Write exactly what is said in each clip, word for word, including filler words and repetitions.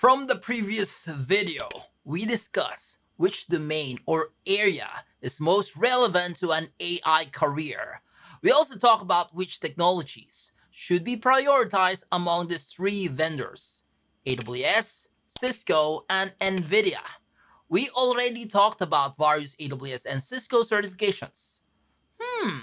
From the previous video, we discussed which domain or area is most relevant to an A I career. We also talk about which technologies should be prioritized among these three vendors, A W S, Cisco, and NVIDIA. We already talked about various A W S and Cisco certifications. Hmm,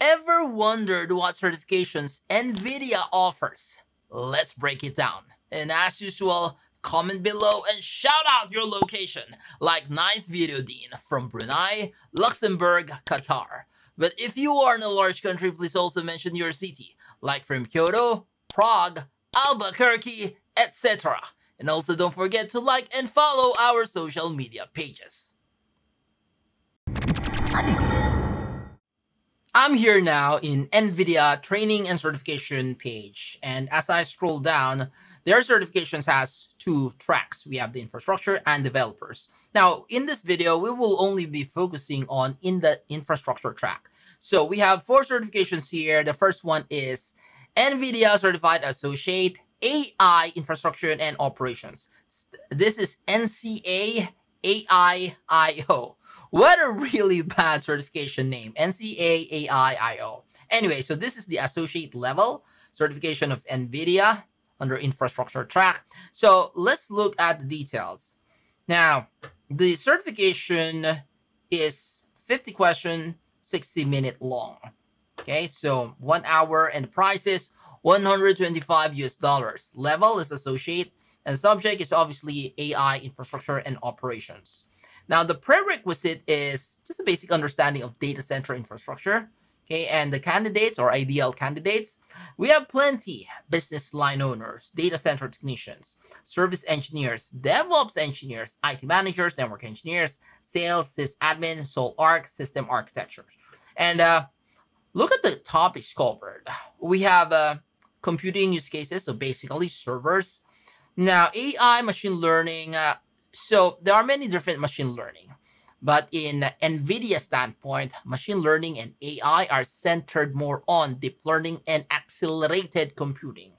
ever wondered what certifications NVIDIA offers? Let's break it down. And as usual, comment below and shout out your location, like Nice Video Dean from Brunei, Luxembourg, Qatar. But if you are in a large country, please also mention your city, like from Kyoto, Prague, Albuquerque, et cetera. And also don't forget to like and follow our social media pages. I'm here now in NVIDIA training and certification page. And as I scroll down, their certifications has two tracks. We have the infrastructure and developers. Now, in this video, we will only be focusing on in the infrastructure track. So we have four certifications here. The first one is NVIDIA Certified Associate, A I Infrastructure and Operations. This is N C A A I I O. What a really bad certification name, N C A A I I O. Anyway, so this is the associate level certification of NVIDIA under infrastructure track. So let's look at the details. Now, the certification is fifty question, sixty minute long. Okay, so one hour and the price is one hundred twenty-five U S dollars. Level is associate and subject is obviously A I infrastructure and operations. Now the prerequisite is just a basic understanding of data center infrastructure. Okay, and the candidates or ideal candidates, we have plenty: business line owners, data center technicians, service engineers, DevOps engineers, I T managers, network engineers, sales, sysadmin, SolArc, system architecture. And uh, look at the topics covered. We have uh, computing use cases, so basically servers. Now A I, machine learning, uh, so there are many different machine learning. But in NVIDIA standpoint, machine learning and A I are centered more on deep learning and accelerated computing.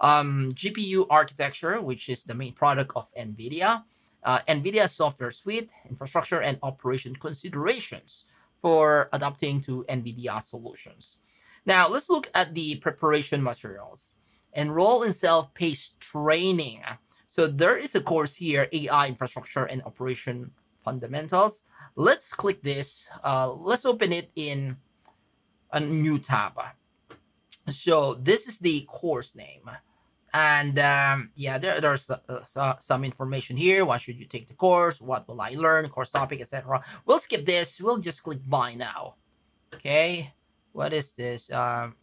Um, G P U architecture, which is the main product of NVIDIA. Uh, NVIDIA software suite, infrastructure and operation considerations for adapting to NVIDIA solutions. Now, let's look at the preparation materials. Enroll in self-paced training. So there is a course here, A I infrastructure and operation fundamentals. Let's click this. Uh, let's open it in a new tab. So this is the course name. And um, yeah, there, there's uh, some information here. Why should you take the course? What will I learn? Course topic, et cetera. We'll skip this. We'll just click buy now. Okay. What is this? Um,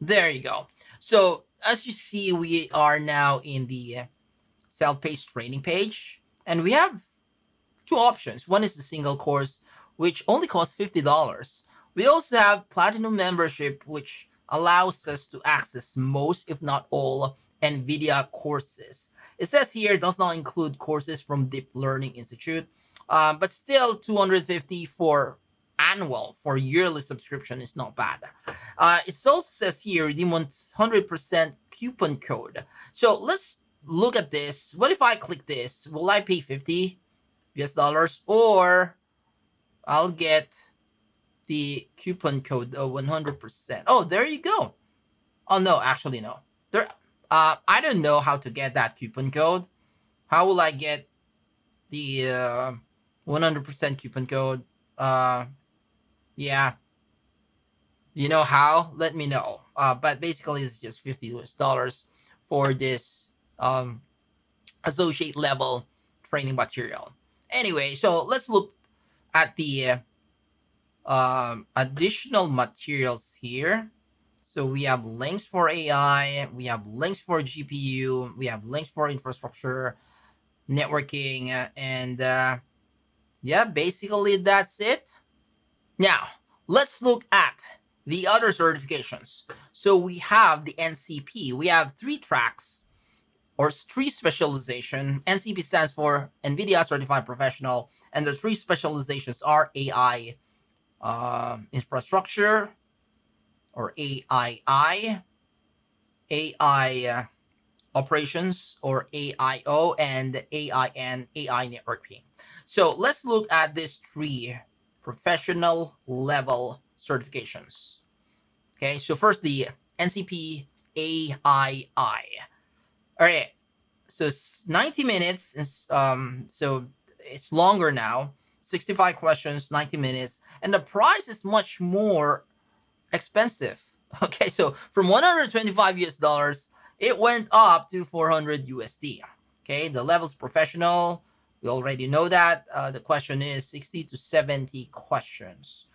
there you go. So as you see, we are now in the self-paced training page. And we have two options. One is the single course, which only costs fifty dollars. We also have Platinum membership, which allows us to access most, if not all, NVIDIA courses. It says here it does not include courses from Deep Learning Institute, uh, but still two hundred fifty dollars for annual, for yearly subscription is not bad. Uh, it also says here redeem one hundred percent coupon code. So let's look at this. What if I click this? Will I pay fifty U S dollars or I'll get the coupon code of one hundred percent? Oh, there you go. Oh no, actually no. There, uh, I don't know how to get that coupon code. How will I get the uh, one hundred percent coupon code? Uh, yeah. You know how? Let me know. Uh, but basically, it's just fifty U S dollars for this um, associate level training material. Anyway, so let's look at the uh, um, additional materials here. So we have links for A I, we have links for G P U, we have links for infrastructure, networking, and uh, yeah, basically that's it. Now, let's look at the other certifications. So we have the N C P. We have three tracks or three specialization. N C P stands for NVIDIA Certified Professional, and the three specializations are A I uh, Infrastructure, or A I I, A I uh, operations or A I O and A I N, A I networking. So let's look at these three professional level certifications. Okay, so first the N C P A I I. All right, so it's ninety minutes. Is, um, so it's longer now, sixty-five questions, ninety minutes, and the price is much more expensive. Okay, so from one hundred twenty-five U S dollars, it went up to four hundred U S D. Okay, the level's professional. We already know that. Uh, the question is sixty to seventy questions.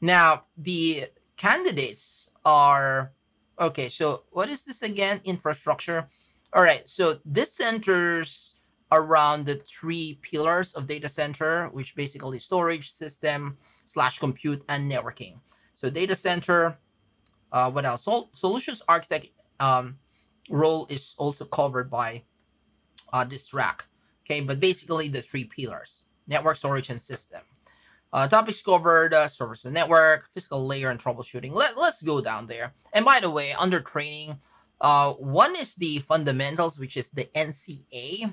Now, the candidates are, okay, so what is this again? Infrastructure. All right, so this centers around the three pillars of data center, which basically storage, system, slash compute, and networking. So data center, uh, what else? Sol solutions architect um, role is also covered by uh, this track. Okay, but basically the three pillars, network, storage, and system. Uh, topics covered, uh, service and network, physical layer, and troubleshooting. Let, let's go down there. And by the way, under training, uh, one is the fundamentals, which is the N C A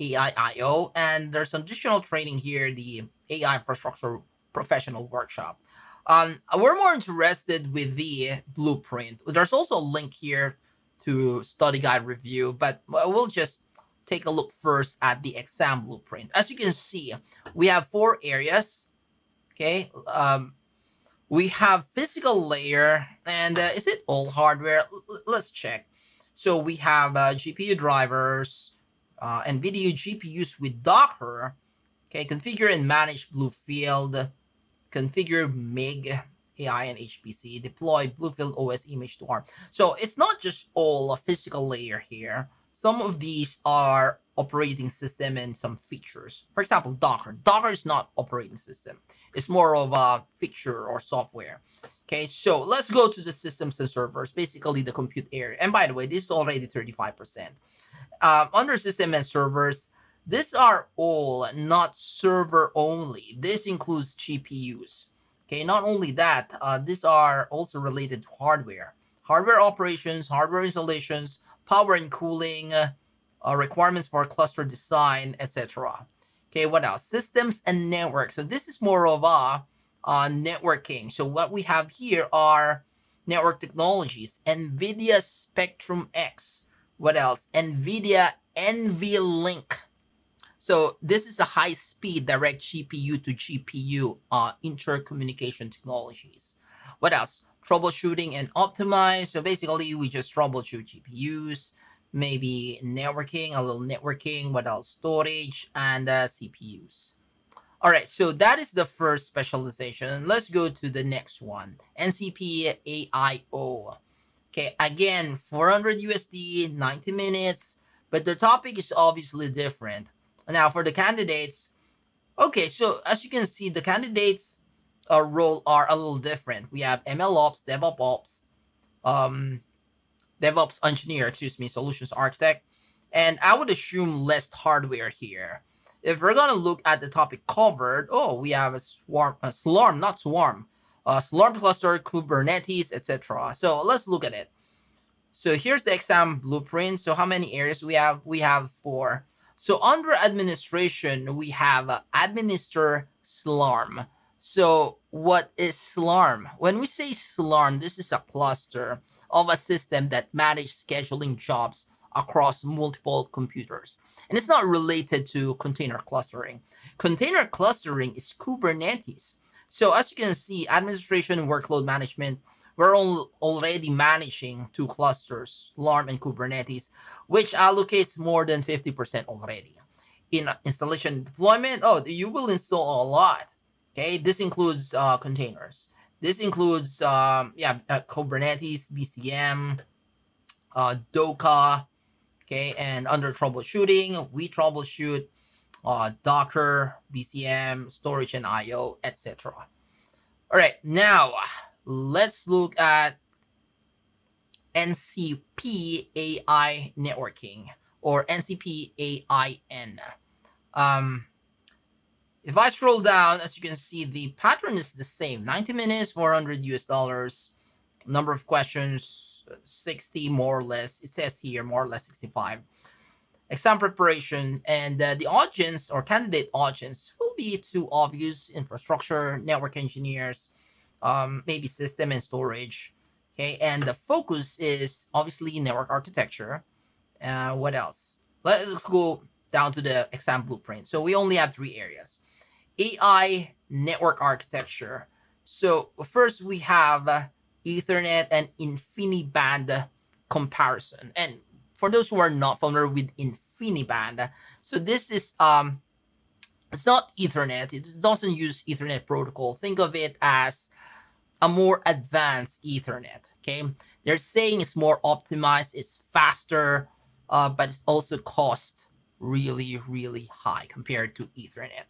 A I I O, and there's additional training here, the A I Infrastructure Professional Workshop. Um, we're more interested with the blueprint. There's also a link here to study guide review, but we'll just take a look first at the exam blueprint. As you can see, we have four areas. Okay, um, we have physical layer, and uh, is it all hardware? L let's check. So we have uh, G P U drivers, uh, NVIDIA G P Us with Docker. Okay, configure and manage BlueField, configure MIG, A I and H P C, deploy BlueField O S image to ARM. So it's not just all a physical layer here. Some of these are operating system and some features. For example, Docker. Docker is not operating system. It's more of a feature or software. Okay, so let's go to the systems and servers, basically the compute area. And by the way, this is already thirty-five percent. Um, under system and servers, these are all not server only. This includes G P Us. Okay, not only that, uh, these are also related to hardware. Hardware operations, hardware installations, power and cooling, uh, uh, requirements for cluster design, et cetera. Okay, what else? Systems and network. So this is more of a uh, networking. So what we have here are network technologies, NVIDIA Spectrum X. What else? NVIDIA NVLink. So this is a high-speed direct G P U to G P U uh, intercommunication technologies. What else? Troubleshooting and optimize. So basically we just troubleshoot G P Us, maybe networking, a little networking, what else? Storage and uh, C P Us. All right, so that is the first specialization. Let's go to the next one, N C P A I O. Okay, again, four hundred U S D, ninety minutes, but the topic is obviously different. Now for the candidates, okay, so as you can see, the candidates Our role are a little different. We have MLOps, DevOps, um, DevOps engineer, excuse me, solutions architect, and I would assume less hardware here. If we're gonna look at the topic covered, oh, we have a swarm, a Slurm, not swarm, uh, Slurm cluster, Kubernetes, et cetera. So let's look at it. So here's the exam blueprint. So how many areas we have? We have four. So under administration, we have uh, administer Slurm. So what is Slurm? When we say Slurm, this is a cluster of a system that manages scheduling jobs across multiple computers. And it's not related to container clustering. Container clustering is Kubernetes. So as you can see, administration and workload management, we're all already managing two clusters, Slurm and Kubernetes, which allocates more than fifty percent already. In installation and deployment, oh, you will install a lot. Okay, this includes uh, containers. This includes, um, yeah, uh, Kubernetes, B C M, uh, DOCA, okay, and under troubleshooting, we troubleshoot uh, Docker, B C M, storage and I O, et cetera. All right, now let's look at N C P A I networking or N C P A I N. Um, If I scroll down, as you can see, the pattern is the same. ninety minutes, four hundred U S dollars, number of questions, sixty, more or less. It says here, more or less sixty-five. Exam preparation, and uh, the audience or candidate audience will be too obvious: infrastructure, network engineers, um, maybe system and storage. Okay, and the focus is obviously network architecture. Uh, what else? Let's go down to the exam blueprint. So we only have three areas: A I, network architecture. So first we have uh, Ethernet and InfiniBand comparison. And for those who are not familiar with InfiniBand, so this is, um, it's not Ethernet. It doesn't use Ethernet protocol. Think of it as a more advanced Ethernet, okay? They're saying it's more optimized, it's faster, uh, but it's also cost really, really high compared to Ethernet.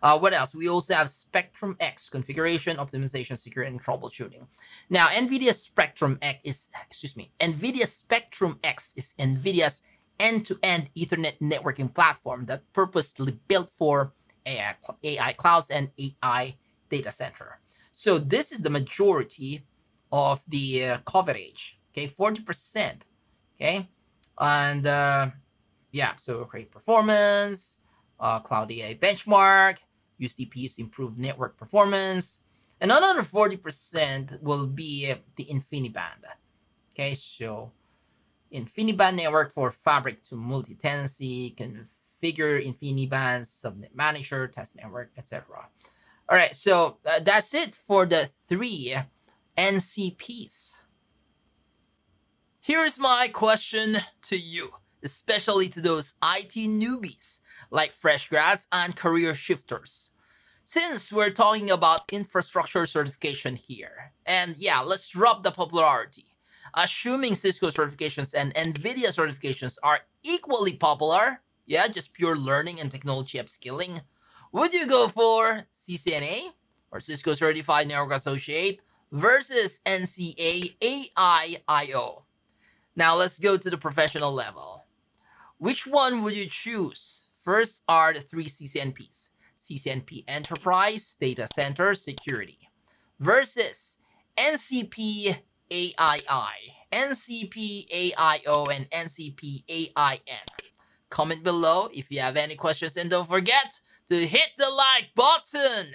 Uh, what else? We also have Spectrum X, configuration, optimization, security, and troubleshooting. Now, NVIDIA's Spectrum X is, excuse me, NVIDIA's Spectrum X is NVIDIA's end-to-end Ethernet networking platform that purposely built for A I, A I clouds and A I data center. So this is the majority of the uh, coverage, okay, forty percent, okay? And uh, yeah, so great performance, uh, cloud A I benchmark, use D P Us to improve network performance. And another forty percent will be the InfiniBand. Okay, so InfiniBand network for fabric to multi-tenancy, configure InfiniBand, subnet manager, test network, et cetera. All right, so uh, that's it for the three N C Ps. Here is my question to you, especially to those I T newbies like fresh grads and career shifters. Since we're talking about infrastructure certification here, and yeah, let's drop the popularity. Assuming Cisco certifications and NVIDIA certifications are equally popular, yeah, just pure learning and technology upskilling, would you go for C C N A or Cisco Certified Network Associate versus N C A A I I O? Now let's go to the professional level. Which one would you choose? First are the three C C N Ps, C C N P Enterprise, Data Center, Security, versus N C P A I I, N C P A I O, and N C P A I N. Comment below if you have any questions, and don't forget to hit the like button.